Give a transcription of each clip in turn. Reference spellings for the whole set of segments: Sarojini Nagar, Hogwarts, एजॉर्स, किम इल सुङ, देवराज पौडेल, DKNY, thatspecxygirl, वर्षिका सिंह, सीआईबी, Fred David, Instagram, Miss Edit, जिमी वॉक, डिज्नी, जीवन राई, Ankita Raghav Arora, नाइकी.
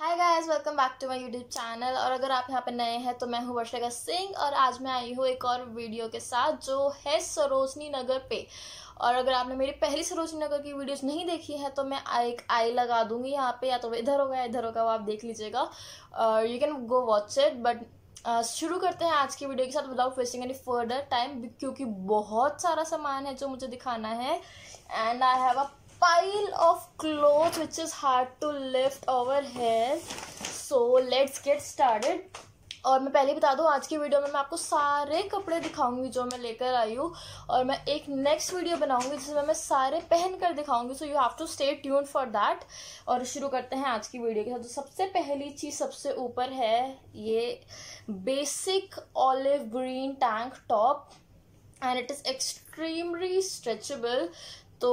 Hi guys, welcome back to my YouTube channel. और अगर आप यहाँ पर नए हैं तो मैं हूँ वर्षिका सिंह और आज मैं आई हूँ एक और वीडियो के साथ जो है सरोजनी नगर पे। और अगर आपने मेरी पहली सरोजनी नगर की वीडियोस नहीं देखी है तो मैं एक आई लगा दूँगी यहाँ पे, या तो इधर होगा वो आप देख लीजिएगा और you can go watch it. But शुरू करते हैं आज की वीडियो के साथ without wasting any further time, क्योंकि बहुत सारा सामान है जो मुझे दिखाना है and I have a pile of clothes which is hard to lift over here, so let's get started। और मैं पहले बता दूँ आज की वीडियो में मैं आपको सारे कपड़े दिखाऊंगी जो मैं लेकर आई हूँ, और मैं एक नेक्स्ट वीडियो बनाऊंगी जिसमें मैं सारे पहन कर दिखाऊंगी, so you have to stay tuned for that. और शुरू करते हैं आज की वीडियो के साथ। तो सबसे पहली चीज़ सबसे ऊपर है ये basic olive green tank top and it is extremely stretchable, तो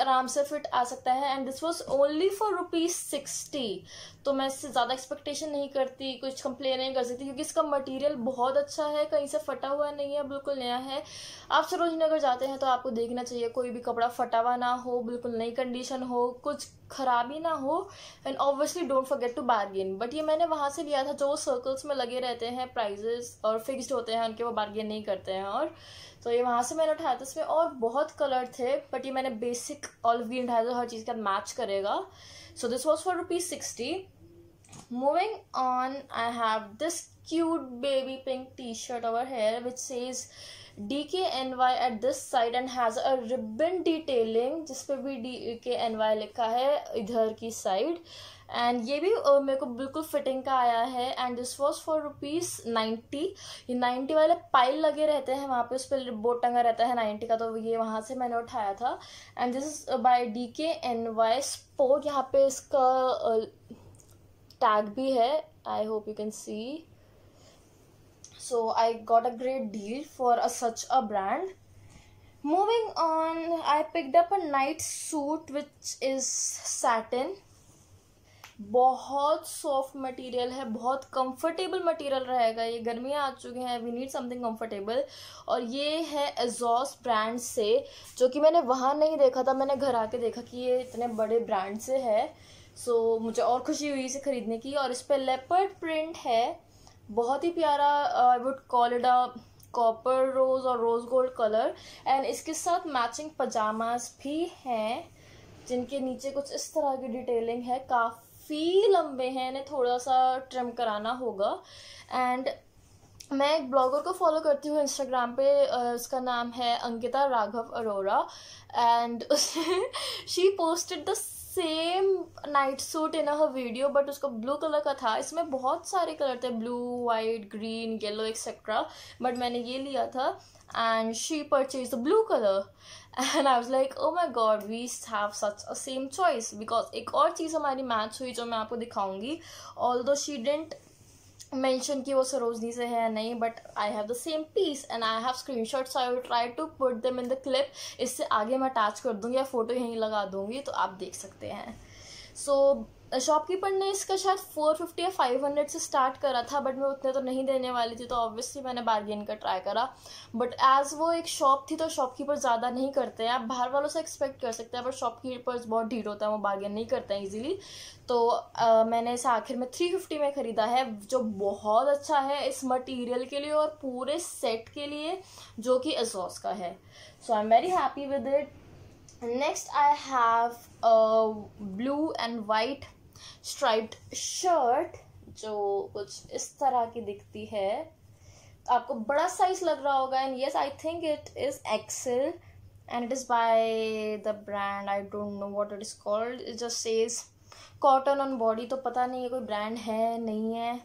आराम से फिट आ सकता है and this was only for ₹60। तो मैं इससे ज़्यादा एक्सपेक्टेशन नहीं करती, कुछ कंप्लेन नहीं कर सकती क्योंकि इसका मटेरियल बहुत अच्छा है, कहीं से फटा हुआ नहीं है, बिल्कुल नया है। आप सरोजनी नगर जाते हैं तो आपको देखना चाहिए कोई भी कपड़ा फटा हुआ ना हो, बिल्कुल नई कंडीशन हो, कुछ खराबी ना हो and obviously don't forget to bargain. But ये मैंने वहाँ से लिया था जो सर्कल्स में लगे रहते हैं, प्राइजेस और फिक्स्ड होते हैं उनके, वो बार्गेन नहीं करते हैं, और तो ये वहाँ से मैंने उठाया था। इसमें और बहुत कलर थे बट ये मैंने बेसिक ऑलिव ग्रीन उठाया था, हर चीज़ का मैच करेगा। So this was for ₹60। Moving on, I have this cute baby pink t-shirt over here which says DKNY at this side and has a ribbon detailing जिस पे भी DKNY लिखा है इधर की साइड, एंड ये भी मेरे को बिल्कुल फिटिंग का आया है एंड दिस वॉज फॉर ₹90। ये 90 वाले पाइल लगे रहते हैं वहाँ पे, उस पर बोर्ड टंगा रहता है 90 का, तो ये वहाँ से मैंने उठाया था and this is by DKNY sport. यहाँ पे इसका टैग भी है, I hope you can see. So I got a great deal for such a brand. Moving on, I picked up a night suit which is satin. बहुत soft material है, बहुत comfortable material रहेगा। ये गर्मियाँ आ चुकी हैं, वी नीड समथिंग कंफर्टेबल, और ये है एजॉर्स ब्रांड से, जो कि मैंने वहाँ नहीं देखा था, मैंने घर आके देखा कि ये इतने बड़े ब्रांड से है। सो मुझे और खुशी हुई इसे ख़रीदने की। और इस पर लेपर्ड प्रिंट है, बहुत ही प्यारा, I would call it a copper rose और रोज़ गोल्ड कलर, एंड इसके साथ मैचिंग पजामाज भी हैं जिनके नीचे कुछ इस तरह की डिटेलिंग है। काफ़ी लंबे हैं, इन्हें थोड़ा सा ट्रिम कराना होगा। एंड मैं एक ब्लॉगर को फॉलो करती हूँ इंस्टाग्राम पे, उसका नाम है अंकिता राघव अरोरा, एंड उसने she posted the same night suit in her video, but उसका ब्लू कलर का था। इसमें बहुत सारे कलर थे, blue, white, green, yellow etcetera, but मैंने ये लिया था and she purchase the blue colour and I was like oh my god we have such a same choice, because एक और चीज़ हमारी मैच हुई जो मैं आपको दिखाऊंगी। ऑल्दो शी डिडंट मेंशन कि वो सरोजनी से है नहीं, but I have the same piece and I have screenshots, I will try to put them in the clip. इससे आगे मैं अटैच कर दूंगी या फ़ोटो यहीं लगा दूंगी तो आप देख सकते हैं। सो शॉपकीपर ने इसका शायद 450 या 500 से स्टार्ट करा था, बट मैं उतने तो नहीं देने वाली थी, तो ऑब्वियसली मैंने बार्गेन का ट्राई करा। बट एज वो एक शॉप थी तो शॉपकीपर ज़्यादा नहीं करते हैं, आप बाहर वालों से एक्सपेक्ट कर सकते हैं, बट शॉपकीपर्स बहुत ढीठ होता है, वो बार्गेन नहीं करते हैं ईजिली। तो मैंने इसे आखिर में 350 में ख़रीदा है, जो बहुत अच्छा है इस मटीरियल के लिए और पूरे सेट के लिए जो कि एजॉर्स का है। So I am very happy with it. Next I have blue and white striped shirt जो कुछ इस तरह की दिखती है, आपको बड़ा साइज लग रहा होगा and yes I think it is XL and it is by the brand I don't know what it is called, it just says Cotton On Body, तो पता नहीं है कोई ब्रांड है नहीं है,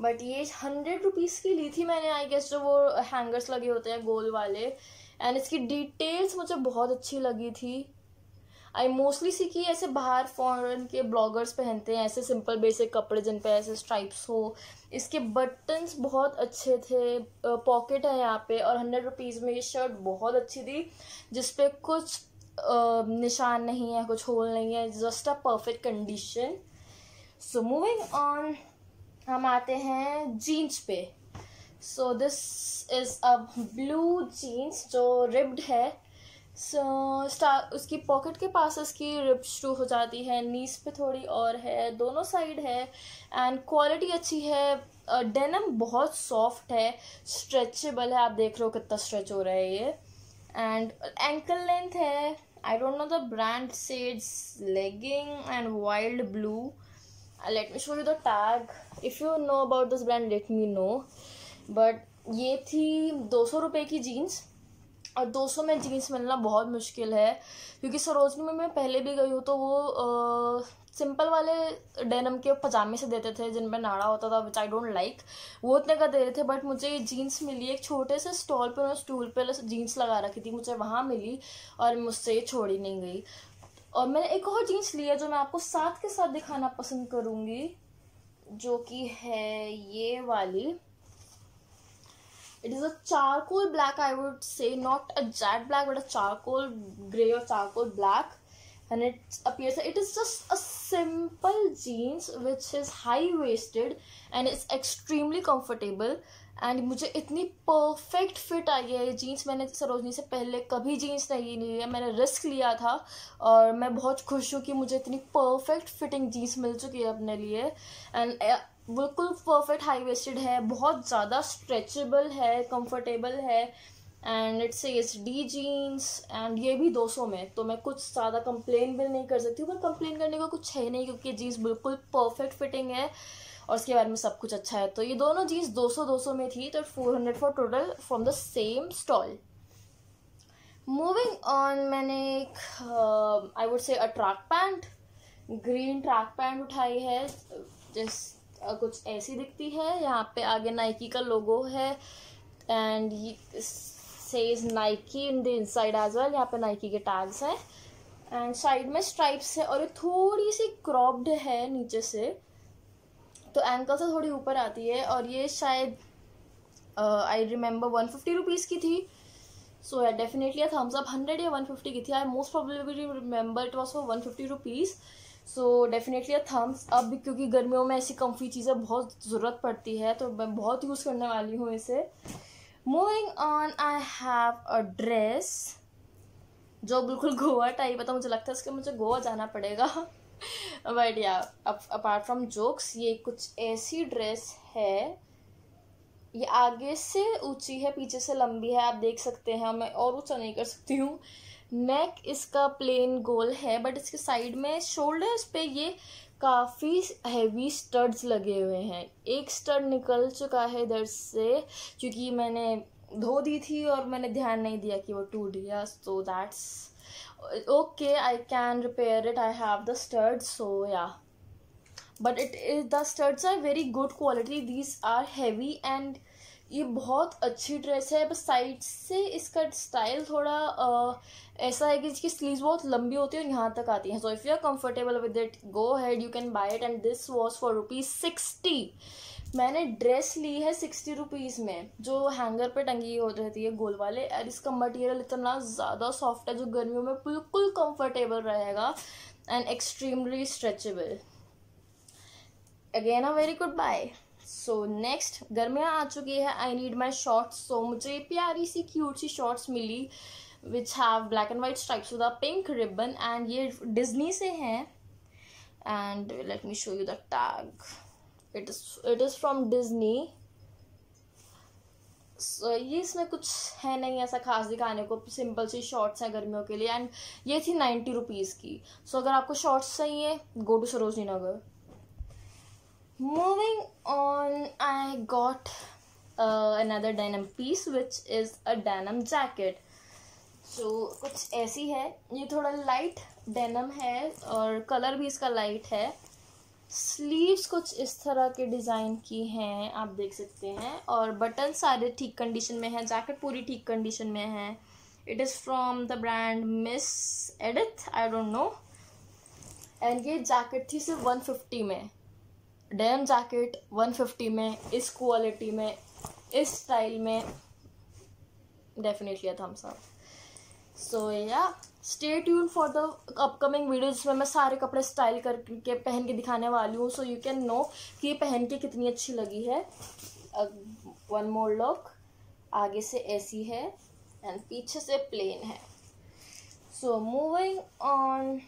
बट ये ₹100 की ली थी मैंने आई गेस, जो वो हैंगर्स लगे होते हैं गोल वाले, एंड इसकी डिटेल्स मुझे बहुत अच्छी लगी थी। आई मोस्टली सी कि ऐसे बाहर फॉरेन के ब्लॉगर्स पहनते हैं ऐसे सिंपल बेसिक कपड़े जिन पे ऐसे स्ट्राइप्स हो। इसके बटन्स बहुत अच्छे थे, पॉकेट है यहाँ पे, और ₹100 में ये शर्ट बहुत अच्छी थी जिस पे कुछ निशान नहीं है, कुछ होल नहीं है, just a perfect condition. So moving on, हम आते हैं जीन्स पे। So this is a blue jeans जो रिब्ड है, उसकी पॉकेट के पास उसकी रिप शुरू हो जाती है, नीस पे थोड़ी और है, दोनों साइड है, एंड क्वालिटी अच्छी है। डेनिम बहुत सॉफ्ट है, स्ट्रेचेबल है, आप देख रहे हो कितना स्ट्रेच हो रहा है ये। एंड एंकल लेंथ है, I don't know the brand, सेड्स legging and wild blue. Let me show you the tag, if you know about this brand let me know. But ये थी 200 रुपये की जीन्स, और 200 में जीन्स मिलना बहुत मुश्किल है, क्योंकि सरोजनी में मैं पहले भी गई हूँ तो वो सिंपल वाले डेनिम के पजामे से देते थे जिन पर नाड़ा होता था, विच आई डोंट लाइक, वो उतने का दे रहे थे। बट मुझे ये जीन्स मिली एक छोटे से स्टॉल पर, उन्होंने स्टूल पर जीन्स लगा रखी थी, मुझे वहाँ मिली और मुझसे ये छोड़ी नहीं गई। और मैंने एक और जीन्स लिया जो मैं आपको साथ के साथ दिखाना पसंद करूँगी, जो कि है ये वाली। It is a charcoal black, I would say, not a jet black but a charcoal grey or charcoal black, and it appears it is just a simple jeans which is high waisted and it's extremely comfortable। And मुझे इतनी perfect fit आई है ये jeans, मैंने सरोजनी से पहले कभी jeans नहीं ली है, मैंने रिस्क लिया था और मैं बहुत खुश हूँ कि मुझे इतनी परफेक्ट फिटिंग जीन्स मिल चुकी है अपने लिए। एंड बिल्कुल परफेक्ट हाई वेस्टेड है, बहुत ज़्यादा स्ट्रेचेबल है, कंफर्टेबल है, and it's S D jeans, and ये भी 200 में, तो मैं कुछ ज़्यादा कंप्लेन भी नहीं कर सकती हूँ, पर कंप्लेन करने का कुछ है नहीं क्योंकि जीन्स बिल्कुल परफेक्ट फिटिंग है और उसके बारे में सब कुछ अच्छा है। तो ये दोनों जीन्स 200-200 में थी, तो 400 for total from the same stall. Moving on, मैंने एक I would say a track pant, green track pant उठाई है, जिस कुछ ऐसी दिखती है, यहाँ पे आगे नाइकी का लोगो है and says नाइकी in the inside as well, यहाँ पे नाइकी के टैग्स हैं एंड साइड में स्ट्राइप्स है, और ये थोड़ी सी क्रॉप्ड है नीचे से, तो एंकल से थोड़ी ऊपर आती है, और ये शायद आई रिमेंबर 150 रुपीज़ की थी। सो या डेफिनेटली थम्स अप 100 या 150 की थी, I most probably remember it was for 150 rupees. So definitely a thumbs up, क्योंकि गर्मियों में ऐसी कम्फी चीज़ें बहुत ज़रूरत पड़ती है, तो मैं बहुत यूज़ करने वाली हूँ इसे। Moving on, I have a dress जो बिल्कुल गोवा टाइप है, तो मुझे लगता है इसके मुझे गोवा जाना पड़ेगा। बट या अपार्ट फ्रॉम जोक्स, ये कुछ ऐसी ड्रेस है, ये आगे से ऊंची है पीछे से लंबी है, आप देख सकते हैं, मैं और ऊंचा नहीं कर सकती हूँ। नेक इसका प्लेन गोल है, बट इसके साइड में शोल्डर्स पे ये काफ़ी हैवी स्टड्स लगे हुए हैं, एक स्टड निकल चुका है इधर से क्योंकि मैंने धो दी थी और मैंने ध्यान नहीं दिया कि वो टूट गया, so that's okay, I can repair it, I have the studs, so yeah, but it is, the studs are very good quality, these are heavy and ये बहुत अच्छी ड्रेस है। बस साइड से इसका स्टाइल थोड़ा ऐसा है कि इसकी स्लीव्स बहुत लंबी होती है और यहाँ तक आती हैं, so if you are comfortable with it go had, you can buy it, and this was for ₹60। मैंने ड्रेस ली है 60 रुपीज़ में, जो हैंगर पे टंगी हो रहती है गोल वाले, और इसका मटेरियल इतना ज़्यादा सॉफ्ट है जो गर्मियों में बिल्कुल कंफर्टेबल रहेगा and extremely stretchable, again a very good buy. So next, गर्मियाँ आ चुकी है, I need my shorts, so मुझे प्यारी सी क्यूट सी शॉर्ट्स मिली which have black and white stripes with a pink ribbon, and ये डिज्नी से हैं, and let me show you the tag, it is from डिज्नी। So ये इसमें कुछ है नहीं ऐसा खास दिखाने को, सिंपल सी शॉर्ट्स हैं गर्मियों के लिए, एंड ये थी 90 रुपीज़ की। सो अगर आपको शॉर्ट्स चाहिए go to Sarojini Nagar. Moving on, I got another denim piece which is a denim jacket, so कुछ ऐसी है, ये थोड़ा light denim है और कलर भी इसका light है, sleeves कुछ इस तरह के डिज़ाइन की हैं आप देख सकते हैं, और बटन सारे ठीक कंडीशन में हैं, जैकेट पूरी ठीक कंडीशन में है। It is from the brand Miss Edit, I don't know, and ये जैकेट थी सिर्फ 150 में, डेनिम जैकेट 150 में, इस क्वालिटी में, इस स्टाइल में, definitely thumbs up. So yeah stay tune for the upcoming video, जिसमें मैं सारे कपड़े स्टाइल करके पहन के दिखाने वाली हूँ, सो यू कैन नो कि पहन के कितनी अच्छी लगी है। वन मोर लुक, आगे से ऐसी है एंड पीछे से प्लेन है। So moving on,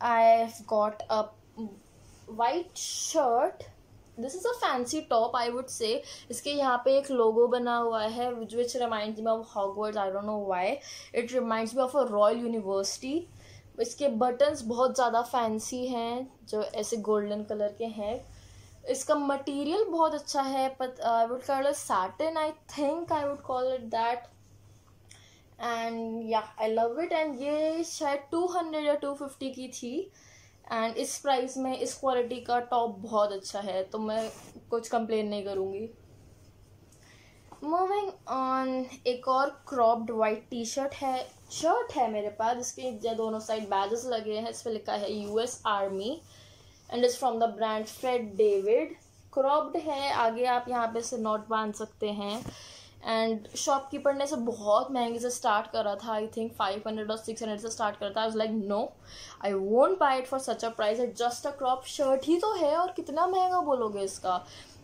I've got a white shirt. This is a fancy top, I would say. इसके यहाँ पे एक logo बना हुआ है which reminds me of Hogwarts. I don't know why. It reminds me of a royal university. इसके buttons बहुत ज़्यादा fancy हैं जो ऐसे golden color के हैं. इसका material बहुत अच्छा है, but I would call it satin. I think I would call it that. And yeah, I love it. And ये शायद 200 या 250 की थी. एंड इस प्राइस में इस क्वालिटी का टॉप बहुत अच्छा है, तो मैं कुछ कंप्लेन नहीं करूँगी. मूविंग ऑन, एक और क्रॉप्ड वाइट टी शर्ट है मेरे पास. इसके दोनों साइड बैजेस लगे हैं. इस पर लिखा है US army and it's from the brand Fred David. Cropped है, आगे आप यहाँ पे से नॉट बांध सकते हैं. एंड शॉपकीपर ने इसे बहुत महंगे से स्टार्ट करा था. आई थिंक 500 और 600 से स्टार्ट करा था. I was like no, I won't buy it for such a price. It just a crop shirt ही तो है, और कितना महंगा बोलोगे इसका.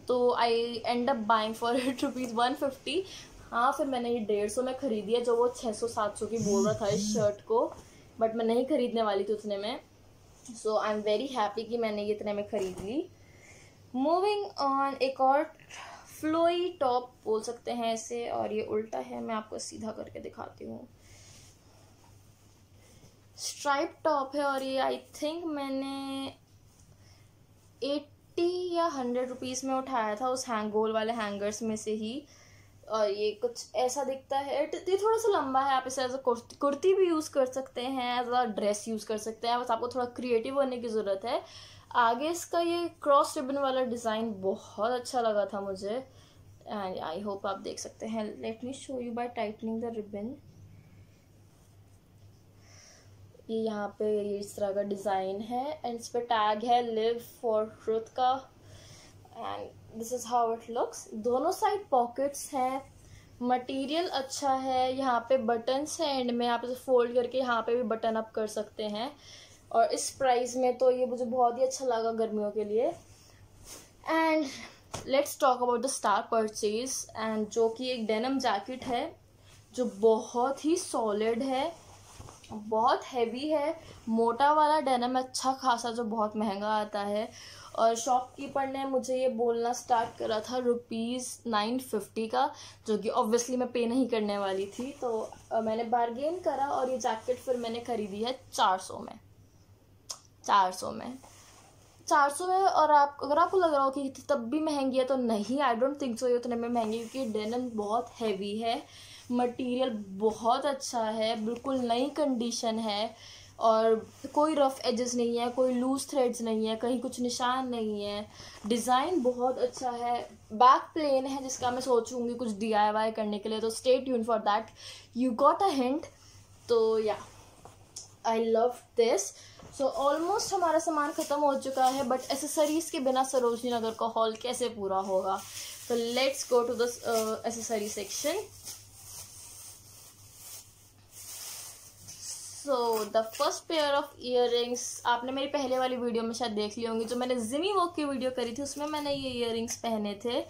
तो I end up buying for it ₹150. हाँ, फिर मैंने ये 150 में ख़रीदी, जो वो 600-700 की बोल रहा था इस शर्ट को, बट मैं नहीं ख़रीदने वाली थी उतने में. So I am very happy कि मैंने ये इतने में ख़रीद ली. मूविंग ऑन, एक और फ्लोई टॉप बोल सकते हैं इसे, और ये उल्टा है. मैं आपको सीधा करके दिखाती हूँ. स्ट्राइप टॉप है, और ये आई थिंक मैंने 80 या 100 रुपीज़ में उठाया था उस गोल वाले हैंगर्स में से ही. और ये कुछ ऐसा दिखता है. ये थोड़ा सा लंबा है. आप इसे एज अ कुर्ती भी यूज़ कर सकते हैं, एज अ ड्रेस यूज़ कर सकते हैं. बस आपको थोड़ा क्रिएटिव होने की ज़रूरत है. आगे इसका ये क्रॉस रिबन वाला डिज़ाइन बहुत अच्छा लगा था मुझे. एंड आई होप आप देख सकते हैं. Let me show you by tightening the ribbon. ये यहाँ पे ये इस तरह का डिज़ाइन है, एंड इस पर टैग है लिव फॉर रूथ का. And this is how it looks. दोनों साइड पॉकेट्स हैं. मटेरियल अच्छा है. यहाँ पे बटन्स हैं एंड में. आप इसे फोल्ड करके यहाँ पे भी बटन अप कर सकते हैं. और इस प्राइस में तो ये मुझे बहुत ही अच्छा लगा गर्मियों के लिए. And let's talk about the star purchase, and जो कि एक डेनिम जैकेट है जो बहुत ही सॉलिड है, बहुत हैवी है. मोटा वाला डेनिम अच्छा खासा, जो बहुत महंगा आता है. और शॉपकीपर ने मुझे ये बोलना स्टार्ट करा था ₹950 का, जो कि ऑब्वियसली मैं पे नहीं करने वाली थी. तो मैंने बार्गेन करा, और ये जैकेट फिर मैंने ख़रीदी है 400 में. 400 में. और आप अगर आपको लग रहा हो कि तब भी महंगी है, तो नहीं, आई डोंट थिंक सो ये उतने में महंगी, क्योंकि डेनिम बहुत हैवी है. मटेरियल बहुत अच्छा है, बिल्कुल नई कंडीशन है, और कोई रफ़ एजेस नहीं है, कोई लूज़ थ्रेड्स नहीं है, कहीं कुछ निशान नहीं है. डिज़ाइन बहुत अच्छा है. बैक प्लेन है, जिसका मैं सोचूंगी कुछ DIY करने के लिए. तो stay tune for that. You got a hint. तो yeah, I love this. So almost हमारा सामान ख़त्म हो चुका है, बट एसेसरीज़ के बिना सरोजनी नगर का हॉल कैसे पूरा होगा. तो let's go to the accessory section. So the first pair of earrings आपने मेरी पहले वाली वीडियो में शायद देख ली होंगी, जो मैंने जिमी वॉक की वीडियो करी थी. उसमें मैंने ये ईयररिंग्स पहने थे,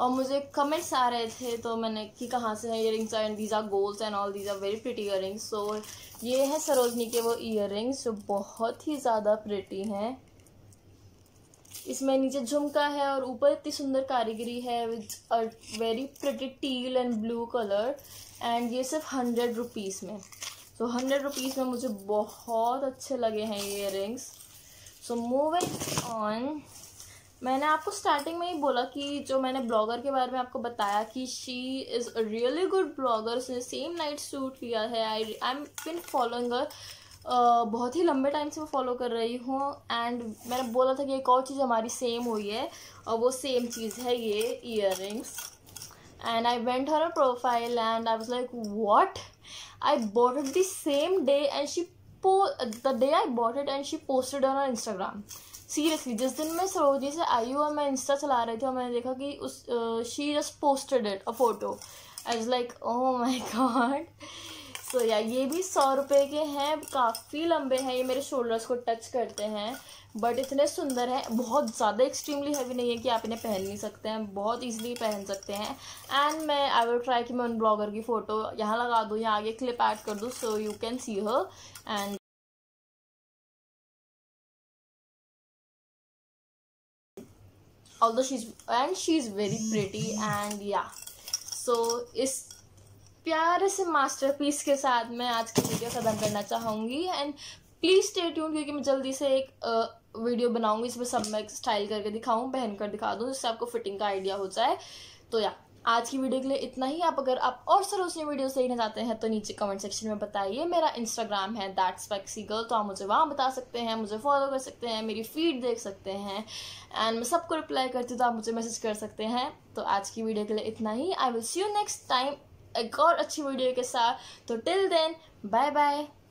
और मुझे कमेंट्स आ रहे थे तो मैंने कि कहाँ से हैं earrings, and these are goals and all, these are very pretty earrings. So ये हैं सरोजनी के वो ईयररिंग्स जो बहुत ही ज़्यादा प्रिटी हैं. इसमें नीचे झुमका है, और ऊपर इतनी सुंदर कारीगरी है with a very pretty teal and blue colour. And ये सिर्फ 100 रुपीज़ में. तो 100 रुपीज़ में मुझे बहुत अच्छे लगे हैं ये ईयररिंग्स. सो मूविंग ऑन, मैंने आपको स्टार्टिंग में ही बोला कि जो मैंने ब्लॉगर के बारे में आपको बताया कि she is a really good blogger. उसने सेम नाइट सूट किया है. I am been following her, बहुत ही लंबे टाइम से मैं फॉलो कर रही हूँ. एंड मैंने बोला था कि एक और चीज़ हमारी सेम हुई है, और वो सेम चीज़ है ये earrings. And I went her profile and I was like what. I bought it the same day, and she the day I bought it, and she posted on her Instagram. Seriously, जिस दिन मैं सरोजनी से आई हूँ और मैं Insta चला रही थी, और मैंने देखा कि उस she just posted it a photo. I was like, oh my god. सो या ये भी 100 रुपये के हैं, काफ़ी लंबे हैं, ये मेरे शोल्डर्स को टच करते हैं, बट इतने सुंदर हैं, बहुत ज़्यादा एक्सट्रीमली हैवी नहीं है कि आप इन्हें पहन नहीं सकते हैं, बहुत ईजिली पहन सकते हैं। एंड मैं आई विल ट्राई कि मैं उन ब्लॉगर की फ़ोटो यहाँ लगा दूँ या आगे क्लिप ऐड कर दूँ, so you can see her. And although she is very pretty and yeah, so इस प्यारे से मास्टरपीस के साथ मैं आज की वीडियो ख़त्म करना चाहूँगी। एंड प्लीज़ स्टे ट्यून, क्योंकि मैं जल्दी से एक वीडियो बनाऊँगी, इसमें सब मैं स्टाइल करके दिखाऊँ, पहन कर दिखा दूँ, जिससे आपको फिटिंग का आइडिया हो जाए। तो या आज की वीडियो के लिए इतना ही। आप अगर आप और सरोजनी वीडियोस देखना चाहते हैं तो नीचे कमेंट सेक्शन में बताइए। मेरा इंस्टाग्राम है thatspecxygirl, तो आप मुझे वहाँ बता सकते हैं, मुझे फॉलो कर सकते हैं, मेरी फीड देख सकते हैं, एंड मैं सबको रिप्लाई करती हूँ, तो आप मुझे मैसेज कर सकते हैं। तो आज की वीडियो के लिए इतना ही। I will see you next time एक और अच्छी वीडियो के साथ। तो टिल देन, बाय बाय।